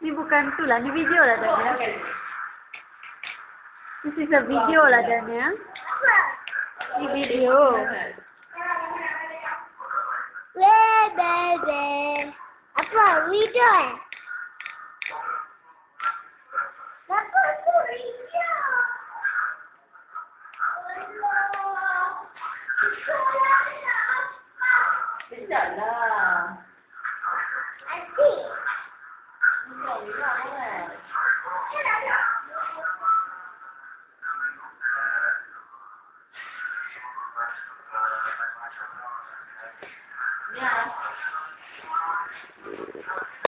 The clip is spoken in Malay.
Ini bukan tulah, ini video lah Dania. This is a video lah Dania. Ini video. Apa video? Apa video?